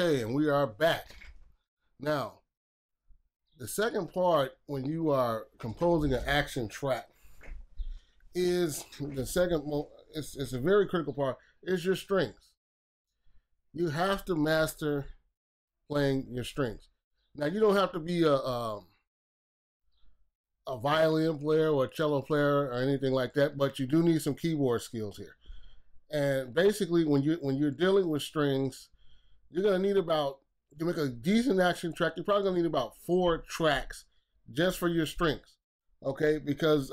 Okay, and we are back. Now, the second part when you are composing an action track is the second, it's a very critical part, is your strings. You have to master playing your strings. Now, you don't have to be a violin player or a cello player or anything like that, but you do need some keyboard skills here. And basically, when you're dealing with strings, you're gonna need about, to make a decent action track, you're probably gonna need about 4 tracks just for your strings, okay? Because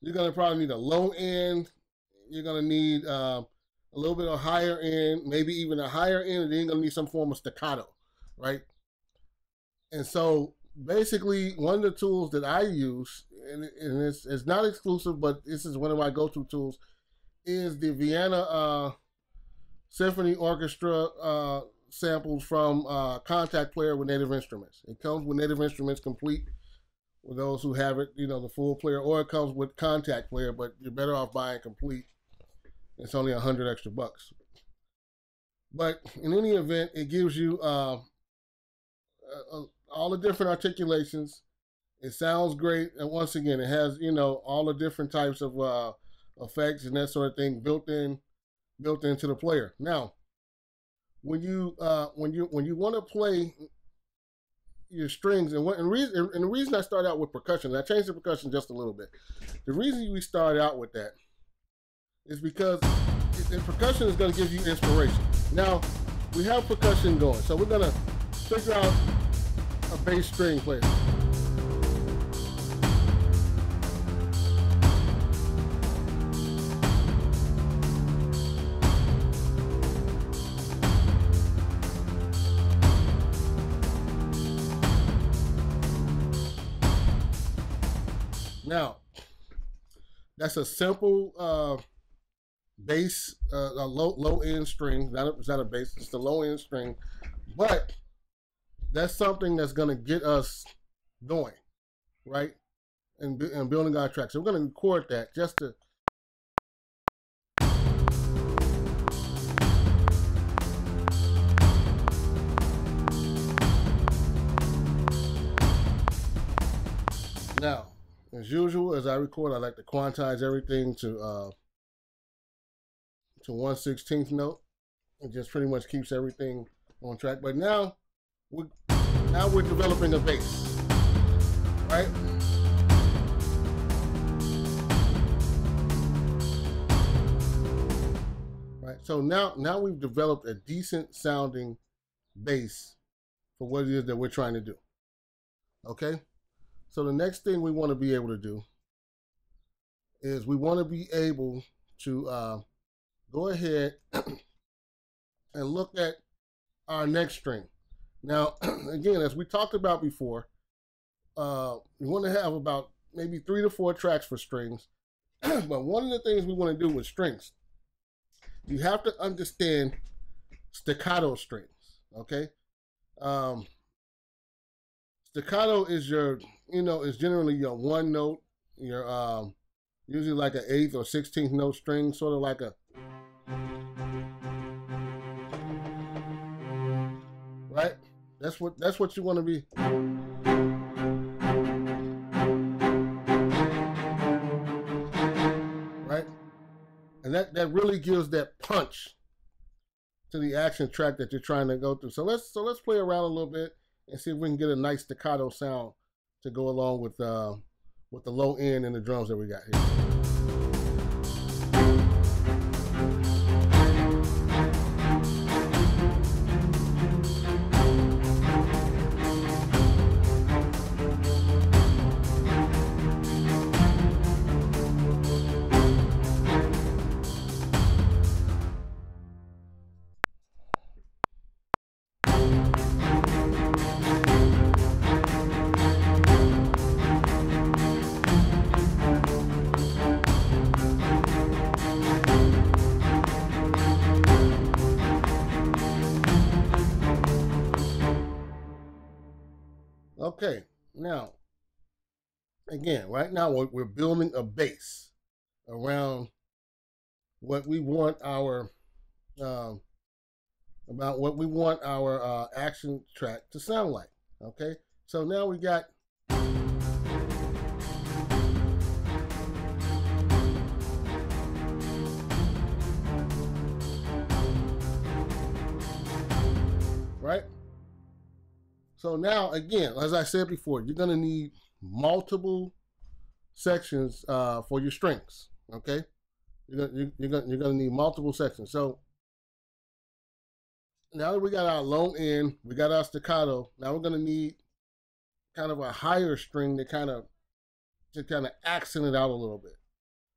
you're gonna probably need a low end, you're gonna need a little bit of higher end, maybe even a higher end, and then you're gonna need some form of staccato, right? And so basically, one of the tools that I use, and it's not exclusive, but this is one of my go-to tools, is the Vienna Symphony Orchestra samples from Kontakt Player with Native Instruments. It comes with Native Instruments complete, with those who have it, you know, the full player, or it comes with Kontakt Player, but you're better off buying complete. It's only $100 extra bucks. But in any event, it gives you all the different articulations. It sounds great, and once again, it has, you know, all the different types of effects and that sort of thing built into the player. Now, when you want to play your strings, and the reason I start out with percussion, I changed the percussion just a little bit. The reason we start out with that is because percussion is going to give you inspiration. Now, we have percussion going, so we're going to figure out a bass string player. Now, that's a simple bass, a low end string. It's not a bass, it's the low end string. But that's something that's gonna get us going, right? And building our track. So we're gonna record that just to. Now, as usual, as I record, I like to quantize everything to 1/16th note. It just pretty much keeps everything on track. But now we're developing a bass, right? Right. So now we've developed a decent sounding bass for what it is that we're trying to do. Okay. So the next thing we want to be able to do is we want to be able to go ahead and look at our next string. Now, again, as we talked about before, we want to have about maybe 3 to 4 tracks for strings. But one of the things we want to do with strings, you have to understand staccato strings, okay? Staccato is your, you know, is generally your one note, your usually like an 8th or 16th note string, sort of like a, right? That's what you want to be. Right? And that really gives that punch to the action track that you're trying to go through. So let's play around a little bit and see if we can get a nice staccato sound to go along with the low end and the drums that we got here. Okay, now, again, right now we're building a base around what we want about what we want our action track to sound like. Okay, so now we got right. So now again, as I said before, you're gonna need multiple sections for your strings. Okay, you're gonna need multiple sections. So now that we got our lone end, we got our staccato. Now we're gonna need kind of a higher string to kind of accent it out a little bit.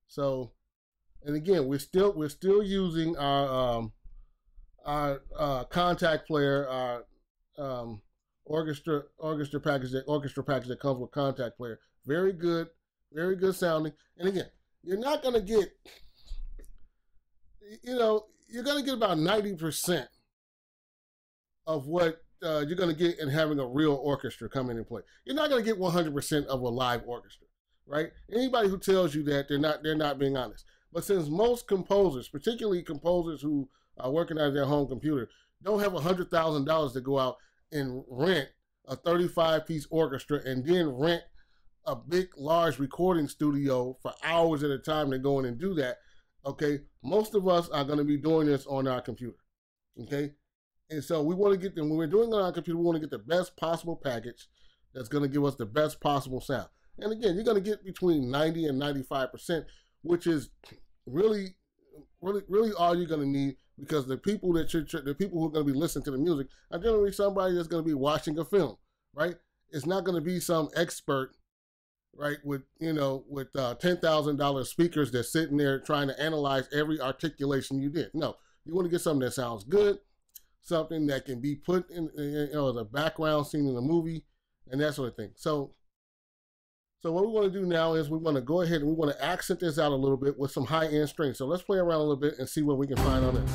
So, and again, we're still using our Kontakt Player, our orchestra package that comes with Kontakt Player. Very good sounding. And again, you're not gonna get, you know, you're gonna get about 90%. Of what you're going to get in having a real orchestra come in and play. You're not going to get 100% of a live orchestra, right? Anybody who tells you that, they're not being honest. But since most composers, particularly composers who are working out of their home computer, don't have $100,000 to go out and rent a 35-piece orchestra and then rent a big, large recording studio for hours at a time to go in and do that, okay? Most of us are going to be doing this on our computer, okay? And so we want to get them, when we're doing it on our computer, we want to get the best possible package that's going to give us the best possible sound. And again, you're going to get between 90 and 95%, which is really all you're going to need, because the people that the people who are going to be listening to the music are generally somebody that's going to be watching a film, right? It's not going to be some expert, right, with, you know, with $10,000 speakers that's sitting there trying to analyze every articulation you did. No, you want to get something that sounds good, something that can be put in, you know, as a background scene in a movie and that sort of thing. So what we want to do now is we want to go ahead and we want to accent this out a little bit with some high-end strings. So let's play around a little bit and see what we can find on this.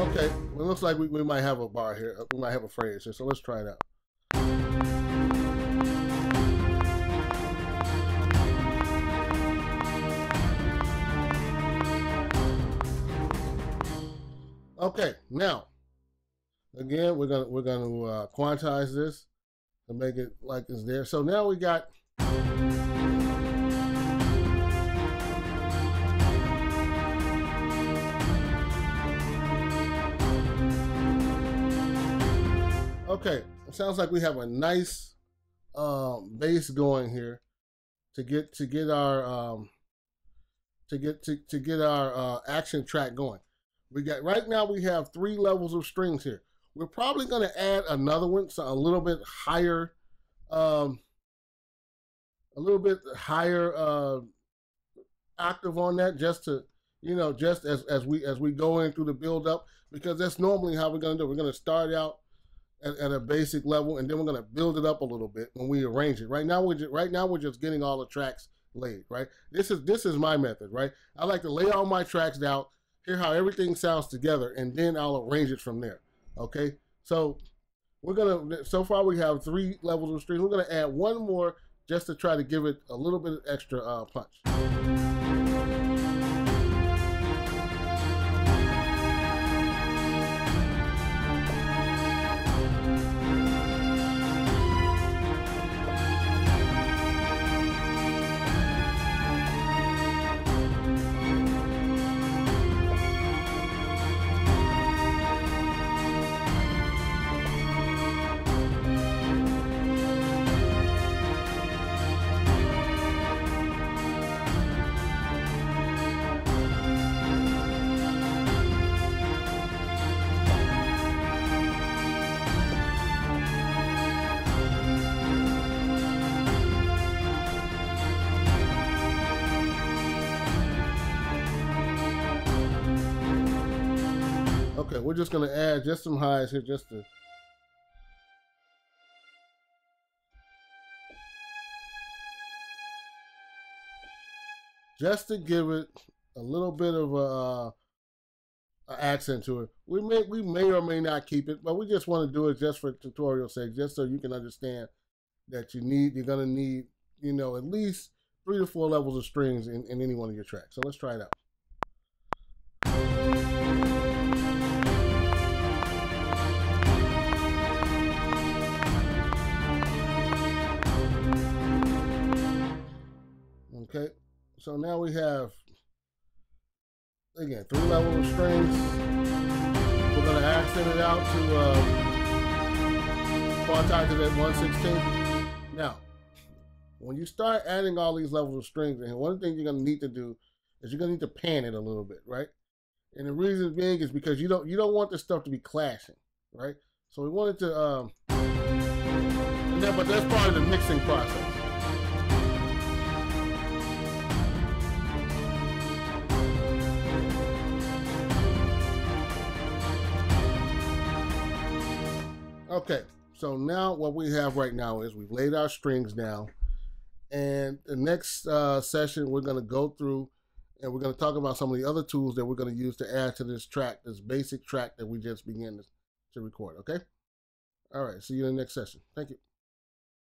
Okay, well, it looks like we might have a bar here. We might have a phrase here, so let's try it out. Okay, now, again, we're gonna quantize this and make it like it's there. So now we got. Okay, it sounds like we have a nice bass going here to get our action track going. We got right now we have three levels of strings here. We're probably going to add another one, so a little bit higher octave on that, just to, you know, just as we go in through the build up, because that's normally how we're going to do it. We're going to start out at a basic level, and then we're going to build it up a little bit when we arrange it. Right now we're just getting all the tracks laid, right? This is my method, right? I like to lay all my tracks out, hear how everything sounds together, and then I'll arrange it from there. Okay, so we're gonna, so far we have three levels of strings. We're gonna add one more just to try to give it a little bit of extra punch. Okay, we're just gonna add just some highs here, just to. just to give it a little bit of a accent to it. We may or may not keep it, but we just want to do it just for tutorial sake, just so you can understand that you're gonna need, you know, at least 3 to 4 levels of strings in any one of your tracks. So let's try it out. Okay, so now we have, again, 3 levels of strings. We're going to accent it out to quantized at 1/16. Now, when you start adding all these levels of strings in, one thing you're going to need to do is you're going to need to pan it a little bit, right? And the reason being is because you don't want this stuff to be clashing, right? So we wanted to, but that's part of the mixing process. Okay, so now what we have right now is we've laid our strings down, and the next session we're going to go through and we're going to talk about some of the other tools that we're going to use to add to this track, this basic track that we just began to record, okay? All right, see you in the next session. Thank you.